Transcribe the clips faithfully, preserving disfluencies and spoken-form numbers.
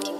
working.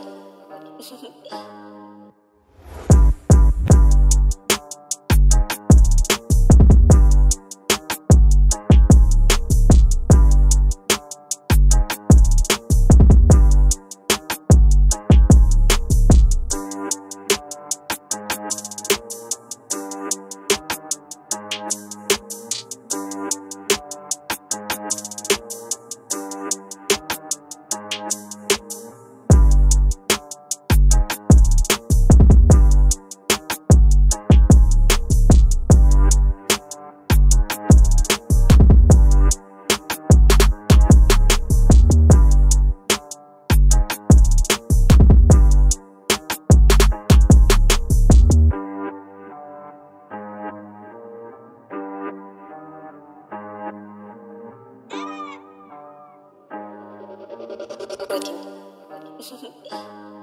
Working.